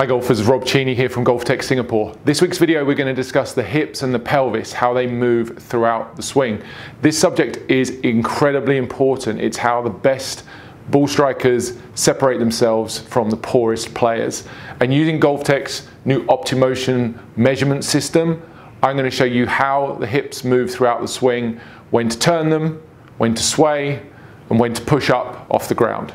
Hi golfers, Rob Cheney here from GolfTec Singapore. This week's video we're going to discuss the hips and the pelvis, how they move throughout the swing. This subject is incredibly important. It's how the best ball strikers separate themselves from the poorest players. And using GolfTec's new OptiMotion measurement system, I'm going to show you how the hips move throughout the swing, when to turn them, when to sway, and when to push up off the ground.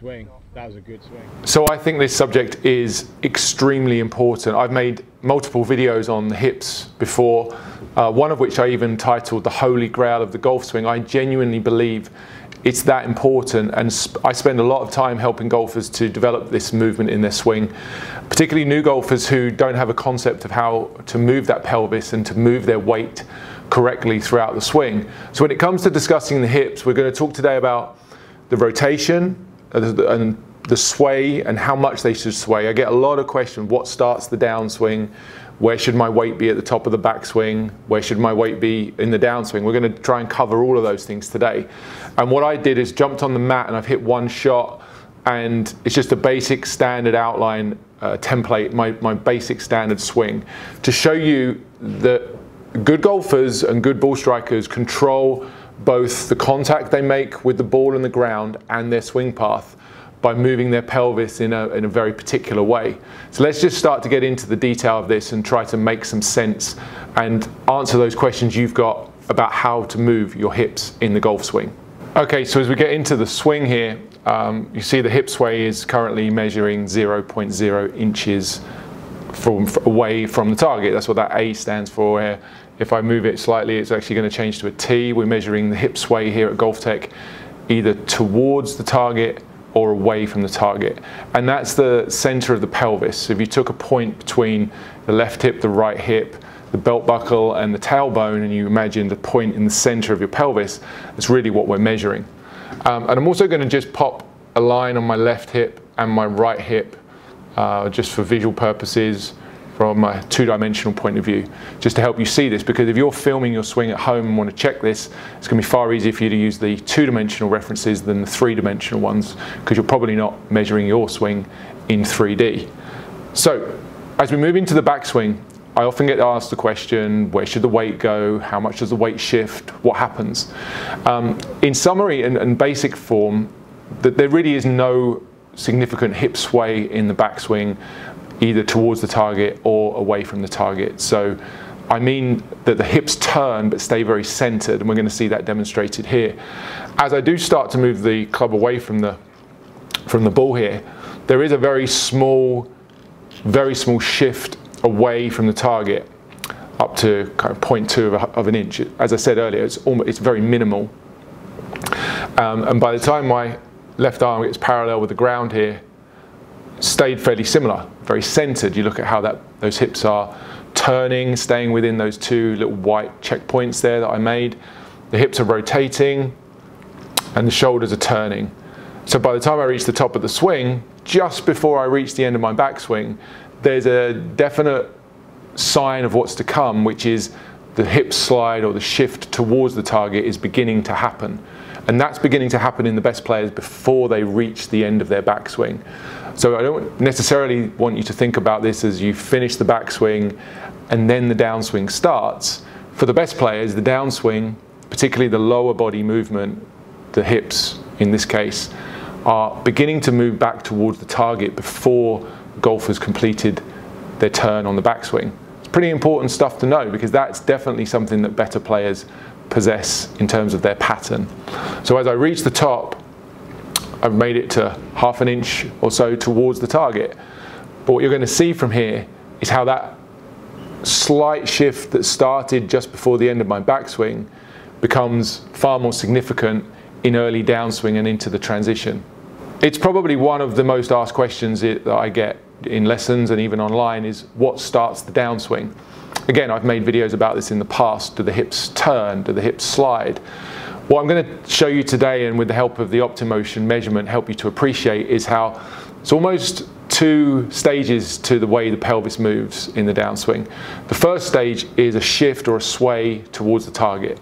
Swing. That was a good swing. So I think this subject is extremely important. I've made multiple videos on the hips before, one of which I even titled The Holy Grail of the Golf Swing. I genuinely believe it's that important, and I spend a lot of time helping golfers to develop this movement in their swing, particularly new golfers who don't have a concept of how to move that pelvis and to move their weight correctly throughout the swing. So when it comes to discussing the hips, we're going to talk today about the rotation and the sway and how much they should sway. I get a lot of questions: what starts the downswing? Where should my weight be at the top of the backswing? Where should my weight be in the downswing? We're going to try and cover all of those things today. And what I did is jumped on the mat and I've hit one shot, and it's just a basic standard outline template, my basic standard swing, to show you that good golfers and good ball strikers control both the contact they make with the ball and the ground and their swing path by moving their pelvis in a very particular way. So let's just start to get into the detail of this and try to make some sense and answer those questions you've got about how to move your hips in the golf swing. Okay, so as we get into the swing here, you see the hip sway is currently measuring 0.0 inches away from the target. That's what that A stands for here. If I move it slightly, it's actually going to change to a T. We're measuring the hip sway here at GolfTec either towards the target or away from the target. And that's the center of the pelvis. So if you took a point between the left hip, the right hip, the belt buckle and the tailbone, and you imagined a point in the center of your pelvis, that's really what we're measuring. And I'm also going to just pop a line on my left hip and my right hip just for visual purposes, from a two-dimensional point of view, just to help you see this, because if you're filming your swing at home and want to check this, it's going to be far easier for you to use the two-dimensional references than the three-dimensional ones, because you're probably not measuring your swing in 3D. So as we move into the backswing, I often get asked the question, where should the weight go? How much does the weight shift? What happens? In summary and basic form, that there really is no significant hip sway in the backswing, either towards the target or away from the target. So I mean that the hips turn but stay very centered, and we're going to see that demonstrated here. As I do start to move the club away from the ball here, there is a very small shift away from the target, up to kind of 0.2 of an inch. As I said earlier, it's very minimal. And by the time my left arm gets parallel with the ground here, stayed fairly similar, very centered. You look at how those hips are turning, staying within those two little white checkpoints there that I made. The hips are rotating and the shoulders are turning. So by the time I reach the top of the swing, just before I reach the end of my backswing, there's a definite sign of what's to come, which is the hip slide or the shift towards the target is beginning to happen. And that's beginning to happen in the best players before they reach the end of their backswing. So I don't necessarily want you to think about this as you finish the backswing and then the downswing starts. For the best players, the downswing, particularly the lower body movement, the hips in this case, are beginning to move back towards the target before the golfer's completed their turn on the backswing. It's pretty important stuff to know, because that's definitely something that better players possess in terms of their pattern. So as I reach the top, I've made it to half an inch or so towards the target. But what you're going to see from here is how that slight shift that started just before the end of my backswing becomes far more significant in early downswing and into the transition. It's probably one of the most asked questions that I get in lessons and even online is, what starts the downswing? Again, I've made videos about this in the past. Do the hips turn? Do the hips slide? What I'm going to show you today, and with the help of the OptiMotion measurement, help you to appreciate, is how it's almost two stages to the way the pelvis moves in the downswing. The first stage is a shift or a sway towards the target.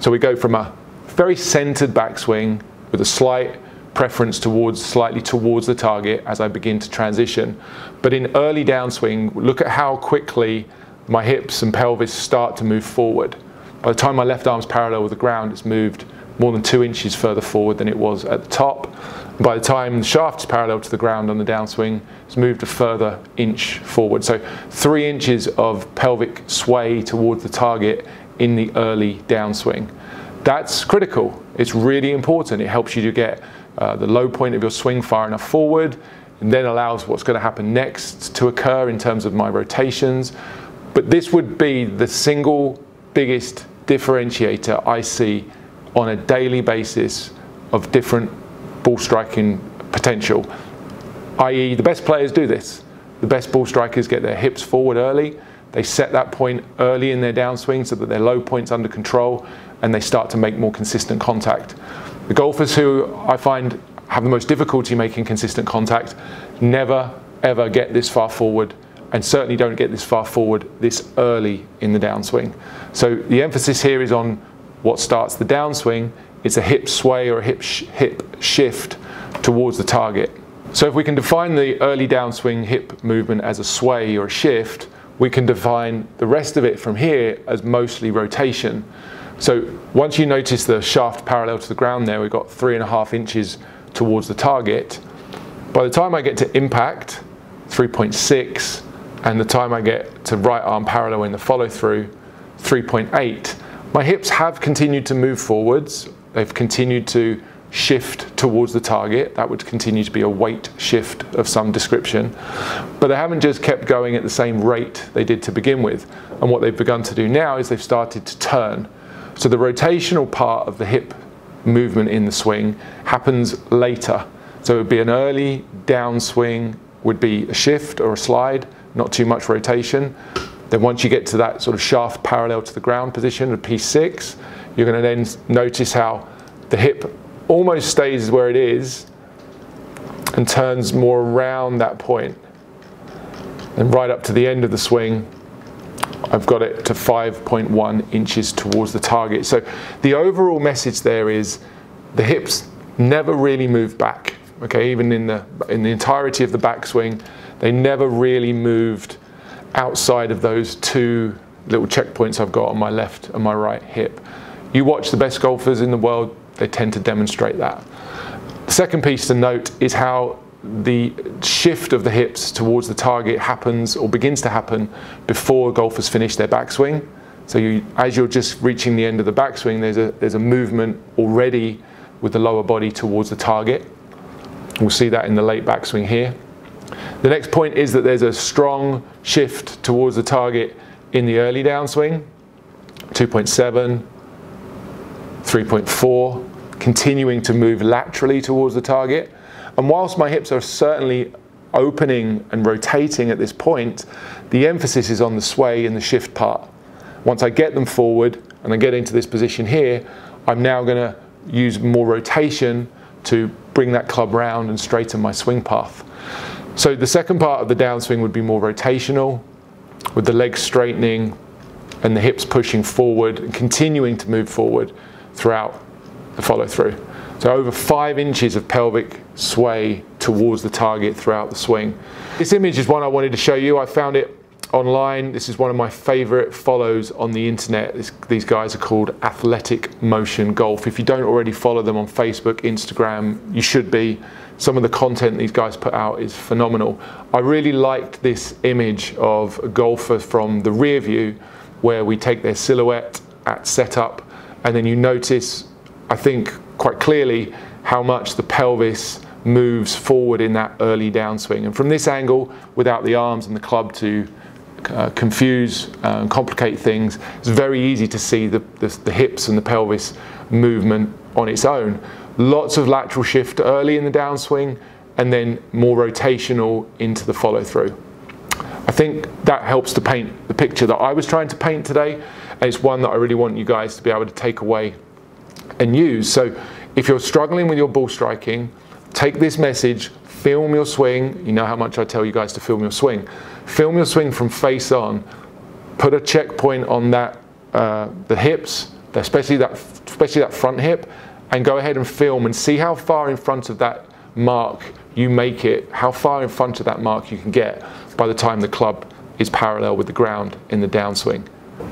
So we go from a very centered backswing with a slight preference towards, slightly towards the target as I begin to transition. But in early downswing, look at how quickly my hips and pelvis start to move forward. By the time my left arm's parallel with the ground, it's moved more than 2 inches further forward than it was at the top. By the time the shaft's parallel to the ground on the downswing, it's moved a further inch forward. So 3 inches of pelvic sway towards the target in the early downswing. That's critical. It's really important. It helps you to get the low point of your swing far enough forward, and then allows what's going to happen next to occur in terms of my rotations. But this would be the single biggest differentiator I see on a daily basis of different ball striking potential, i.e. the best players do this. The best ball strikers get their hips forward early, they set that point early in their downswing so that their low point's under control, and they start to make more consistent contact. The golfers who I find have the most difficulty making consistent contact never ever get this far forward, and certainly don't get this far forward this early in the downswing. So the emphasis here is on what starts the downswing. It's a hip sway or a hip shift towards the target. So if we can define the early downswing hip movement as a sway or a shift, we can define the rest of it from here as mostly rotation. So once you notice the shaft parallel to the ground there, we've got 3.5 inches towards the target. By the time I get to impact, 3.6, and the time I get to right arm parallel in the follow through, 3.8, my hips have continued to move forwards. They've continued to shift towards the target. That would continue to be a weight shift of some description. But they haven't just kept going at the same rate they did to begin with. And what they've begun to do now is they've started to turn. So the rotational part of the hip movement in the swing happens later. So it would be an early downswing, would be a shift or a slide, not too much rotation. Then once you get to that sort of shaft parallel to the ground position of P6, you're going to then notice how the hip almost stays where it is and turns more around that point. And right up to the end of the swing, I've got it to 5.1 inches towards the target. So the overall message there is the hips never really move back. Okay, even in the entirety of the backswing, they never really moved outside of those two little checkpoints I've got on my left and my right hip. You watch the best golfers in the world, they tend to demonstrate that. The second piece to note is how the shift of the hips towards the target happens or begins to happen before golfers finish their backswing. So as you're just reaching the end of the backswing, there's a movement already with the lower body towards the target. We'll see that in the late backswing here. The next point is that there's a strong shift towards the target in the early downswing, 2.7, 3.4, continuing to move laterally towards the target. And whilst my hips are certainly opening and rotating at this point, the emphasis is on the sway and the shift part. Once I get them forward and I get into this position here, I'm now going to use more rotation to bring that club round and straighten my swing path. So the second part of the downswing would be more rotational, with the legs straightening and the hips pushing forward and continuing to move forward throughout the follow through. So over 5 inches of pelvic sway towards the target throughout the swing. This image is one I wanted to show you. I found it online. This is one of my favorite follows on the internet. These guys are called Athletic Motion Golf. If you don't already follow them on Facebook, Instagram, you should be. Some of the content these guys put out is phenomenal. I really liked this image of a golfer from the rear view where we take their silhouette at setup, and then you notice, I think quite clearly, how much the pelvis moves forward in that early downswing. And from this angle, without the arms and the club to confuse and complicate things, it's very easy to see the hips and the pelvis movement on its own. Lots of lateral shift early in the downswing, and then more rotational into the follow through. I think that helps to paint the picture that I was trying to paint today, and it's one that I really want you guys to be able to take away and use. So if you're struggling with your ball striking, take this message, film your swing. You know how much I tell you guys to film your swing. Film your swing from face on. Put a checkpoint on that, the hips, especially that front hip, and go ahead and film and see how far in front of that mark you make it, how far in front of that mark you can get by the time the club is parallel with the ground in the downswing.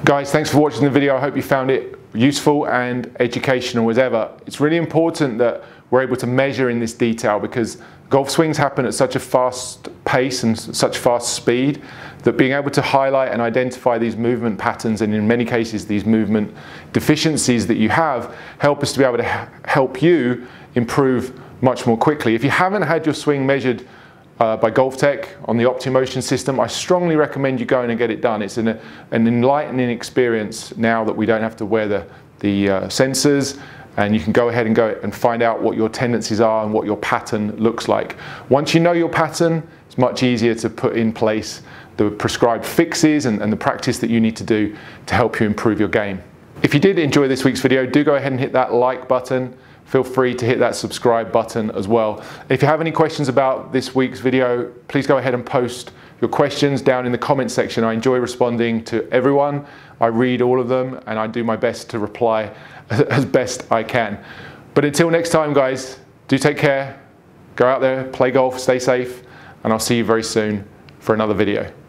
Guys, thanks for watching the video. I hope you found it useful and educational as ever. It's really important that we're able to measure in this detail, because golf swings happen at such a fast pace and such fast speed that being able to highlight and identify these movement patterns, and in many cases these movement deficiencies that you have, help us to be able to help you improve much more quickly. If you haven't had your swing measured by GolfTec on the OptiMotion system, I strongly recommend you going and get it done. It's an enlightening experience now that we don't have to wear the sensors, and you can go ahead and go and find out what your tendencies are and what your pattern looks like. Once you know your pattern, it's much easier to put in place the prescribed fixes and the practice that you need to do to help you improve your game. If you did enjoy this week's video, do go ahead and hit that like button. Feel free to hit that subscribe button as well. If you have any questions about this week's video, please go ahead and post your questions down in the comments section. I enjoy responding to everyone. I read all of them and I do my best to reply as best I can. But until next time, guys, do take care. Go out there, play golf, stay safe, and I'll see you very soon for another video.